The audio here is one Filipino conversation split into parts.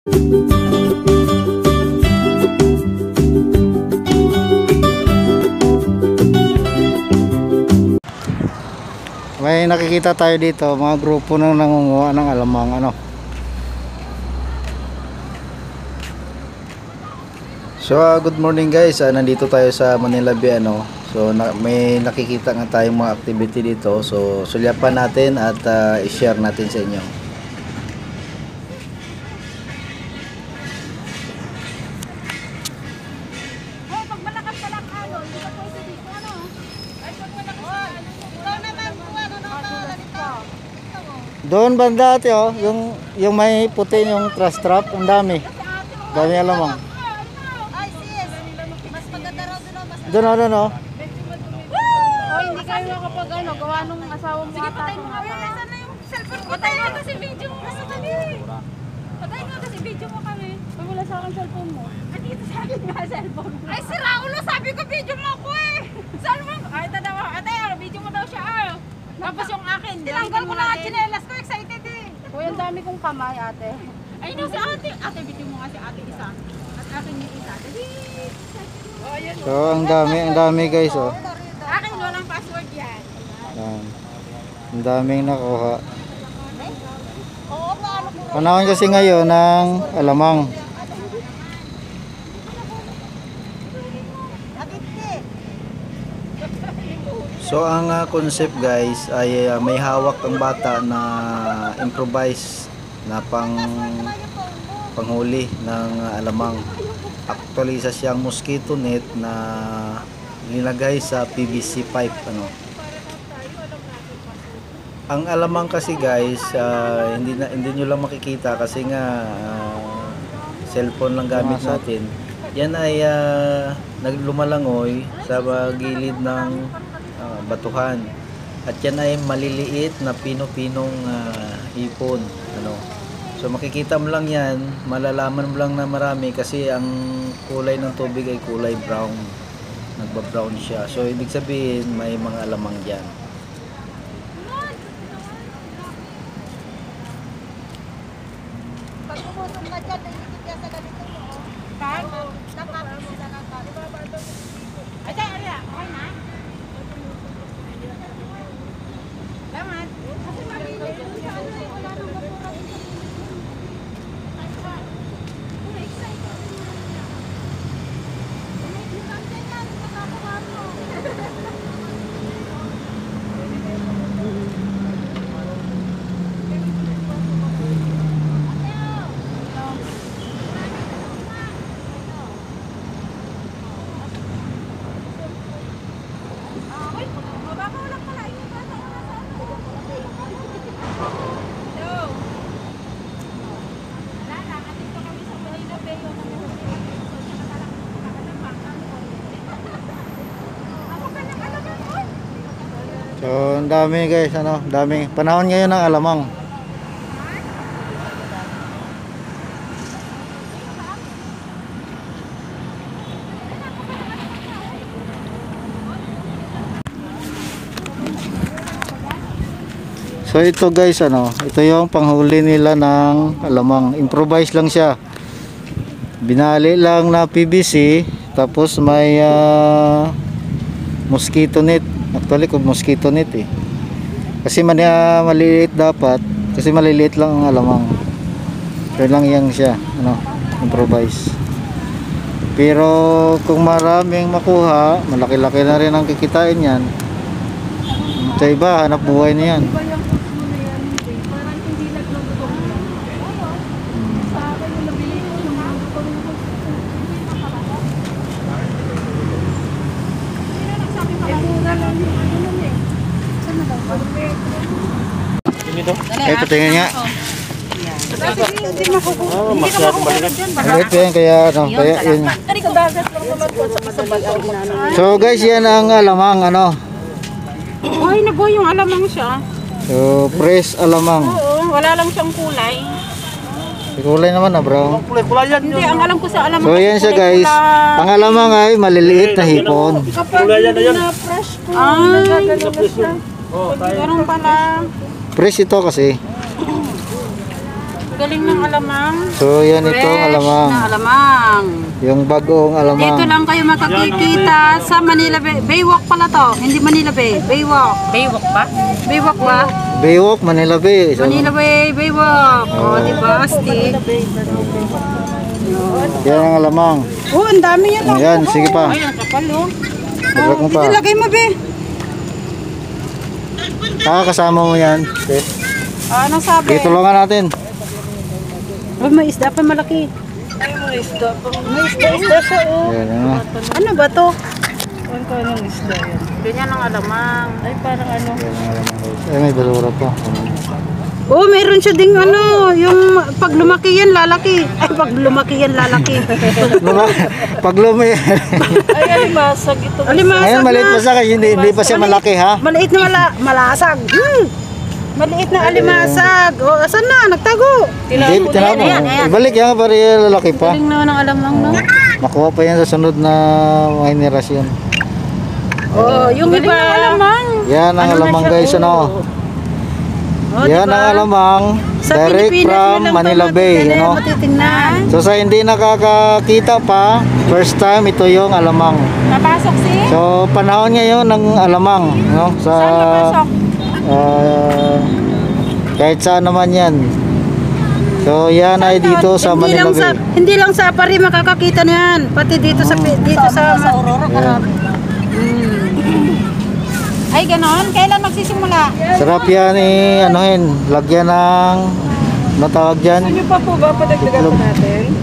May nakikita tayo dito, mga grupo nang nangunguha ng alamang ano. So good morning guys, nandito tayo sa Manila Bay ano. So may nakikita nga tayong mga activity dito. So sulyapan natin at i-share natin sa inyo. Doon banda ate oh, yung may puti yung trust trap, ang dami. Dami alamang. Ay sis, mas maganda raw doon, mas doon ano no. Oh, hindi kayo makapag ano, gawa nung asawa mo. Sige, patay mo nga yung cellphone. Patay mo kasi video mo kasi kami. Patay mo kasi video mo kami. Wala sa akin cellphone mo. At dito sa akin nga cellphone mo. Ay si Raulo, sabi ko video mo ako eh. Saan mo? Ay tadaw, ate, video mo daw siya ah. Tapos yung akin, tinanggal ko na ang chinelas ko, excited eh. Uy, ang dami kong kamay, ate. Ay, no, si ate. Ate, video mo nga si ate isa. At akin yung isa. So, ang dami guys, oh. Akin, walang password yan. Ang daming nakuha. Panahon kasi ngayon ng alamang. So ang concept guys ay may hawak ang bata na improvise na panghuli ng alamang. Actually isa siyang mosquito net na nilagay sa PVC pipe ano. Ang alamang kasi guys hindi niyo lang makikita kasi nga cellphone lang gamit natin. Yan ay naglumalangoy sa gilid ng batuhan at yan ay maliliit na pino-pinong hipon ano. So makikita mo lang yan, malalaman mo lang na marami kasi ang kulay ng tubig ay kulay brown, nagba-brown siya, so ibig sabihin may mga alamang dyan. So, dami guys, ano, dami. Panahon ngayon ng alamang. So, ito guys, ano, ito yung panghuli nila ng alamang. Improvise lang siya. Binali lang na PVC, tapos may mosquito net. Actually, kung mosquito net eh. Kasi maliliit dapat. Kasi maliliit lang ang alamang. Kaya lang yan siya. Ano, improvise. Pero kung maraming makuha, malaki-laki na rin ang kikitain yan. Sa iba, hanap buhay na yan. Ito tingin nga. So guys, yan ang alamang ano. Buhay na buhay yung alamang siya. So fresh alamang. Oo, wala lang siyang kulay. Kulay naman na bro. Hindi, ang alam ko sa alamang. So yan siya guys. Ang alamang ay maliliit na hipon. Kulay na fresh po. Ganun pala. Fresh ito kasi. Galing ng alamang. So yan itong alamang. Alamang. Yung bagong alamang. Dito lang kayo makakikita sa Manila Bay. Baywalk pala to. Hindi Manila Bay. Baywalk. Baywalk ba? Baywalk ba? Baywalk, Manila Bay. So, Manila Bay, Baywalk. Oh, di ba? Asti. Yan ang alamang. Oh, ang dami yan. Ayan, sige pa. Ayan, kapal oh. Sablak mo pa. Ilagay mo, be. Ah, kasama mo yan. Okay. Ah, anong sabi? Dito tulungan natin. Oh, may isda pa malaki. Ay, may isda pa. May isda pa, oh. Yan, ano. Ano ba to? Ano ka anong isda yan? Ganyan ang alamang. Ay, parang ano. Ay, may balura pa. Oh, mayroon siya ding ano, yung pag lumaki yan, lalaki. Ay, pag lumaki yan, lalaki. Pag lumaki. Ay, alimasag ito. Alimasag na. Ayun, maliit pa sa kanya, hindi pa siya malaki, ha? Maliit na malasag. Maliit na alimasag. O, asan na? Nagtago. Hindi, tinawag mo. Ibalik yan, pari lalaki pa. Galing na ng alamang, no? Makuha pa yan sa sunod na mga henerasyon. Oh, yung iba. Yan ang alamang, guys, ano? Oh, yan diba? Ang alamang, sa direct from Manila Bay, you know? So sa hindi nakakakita pa, first time ito yung alamang. Napasok si? So panahon ngayon ng alamang, you know? Sa, saan napasok? Kahit saan naman yan. So yan ay dito sa Manila Bay. Hindi lang sa Apari makakakita na yan, pati dito sa Aurora. Ay ganoon, kailan magsisimula? Sarap yan eh, anuhin, lagyan ng, ano tawag dyan? Saan nyo pa po ba, padagdagan natin?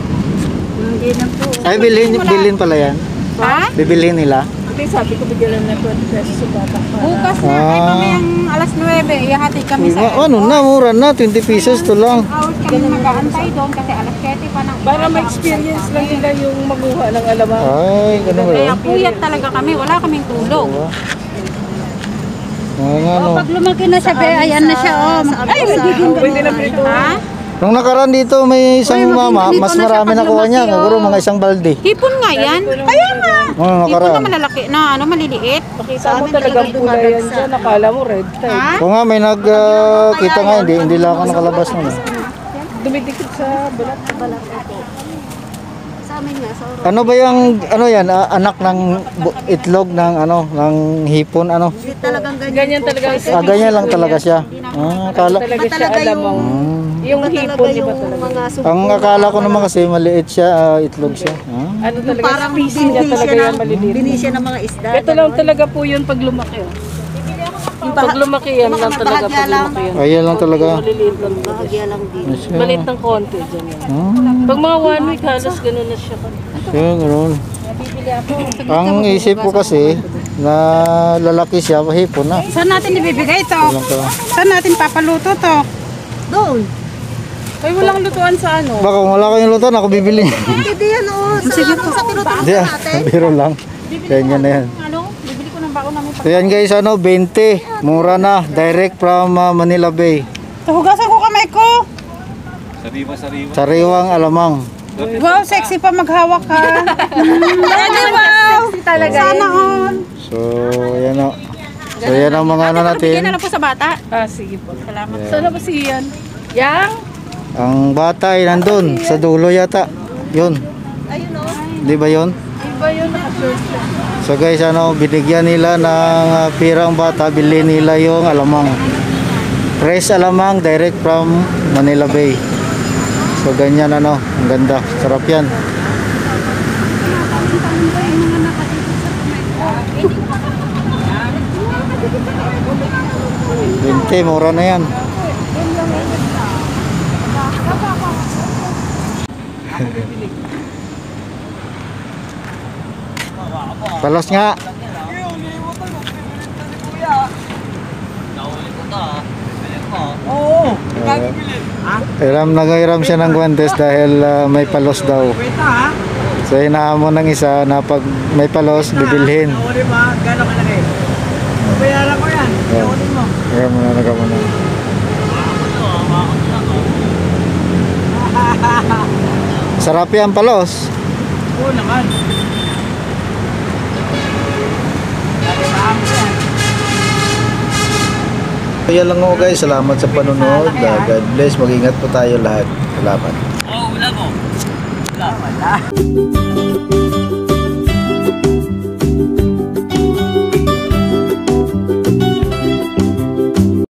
Hindi na po. Ay, bilhin pala yan? Ha? Bibilhin nila? Hindi, sabi ko bigyan lang na 20 pesos sa bata pa. Bukas na, ay mamayang alas 9, ihati kami sa airport. Ano na, mura na, 20 pesos to lang. 2 hours kami mag-aantay doon kasi alas 7 pa ng... Para ma-experience lang nila yung maguha ng alamang. Ay, ganoon ba? Kaya puyat talaga kami, wala kaming tulog. Oh, pag lumaki na siya, ayan na siya. Ay, magiging ganun. Nung nakaraan dito, may isang mama, mas marami nakuha niya. Siguro mga isang balde. Hipon nga yan. Ayan nga. Hipon na malalaki na, ano, maliliit. Pakita mo talagang pulayan siya. Nakala mo red tide. Kung nga, may nagkita nga. Hindi lang ako nakalabas naman. Dumidikit sa balat. Ano ba yung ano yan, anak ng itlog ng ano ng hipon ano? Talagang ganyan talaga. Ah, ganyan lang talaga siya. Ah, akala talaga yung hipon niya talaga. Ang akala ko naman kasi maliit siya, itlog siya. Ah. Ano talaga parang species niya talaga yan, maliliit. Binisya ng mga isda. Ito lang talaga po yun pag lumaki. Pag lumaki yan lang talaga pag lumaki yan. Ayan lang talaga. Bahagya lang dito. Balit ng konti dyan yan. Pag mga 1 week halos ganun na siya. Kaya ganun. Ang isip ko kasi na lalaki siya, hipon na. Saan natin ibibigay to? Saan natin papaluto to? Doon. Ay, walang lutuan sa ano? Baka kung wala kayong lutuan, ako bibili. Hindi yan o. Sige po. Hindi ah, biro lang. Ganyan na yan. So yan guys, ano, 20. Mura na. Direct from Manila Bay. Hugasan ko kamay ko. Sariwang alamang. Wow, sexy pa maghawak ka. Wow, sexy talaga yan. Sana on. So, yan o. So, yan ang mga ano natin. Bigyan na lang po sa bata. Ah, sige po. Salamat. Sana po si Ian. Yang? Ang bata ay nandun. Sa dulo yata. Yun. Ayun o. Di ba yun? Di ba yun? Nakasure siya. So guys, ano, binigyan nila ng pirang bata, bilhin nila yung alamang. Fresh alamang, direct from Manila Bay. So ganyan ano, ang ganda, sarap yan. Binte, mura na yan. Palos nga. Hiram, nag-hiram siya ng guantes dahil may palos daw. So hinahamon ng isa na pag may palos, bibilhin. Hiram na nagkamunan. Sarap yan palos. Oo naman. Kaya lang ako guys, salamat sa panonood. God bless, mag-ingat po tayo lahat. Salamat. Oh, wala mo. Wala.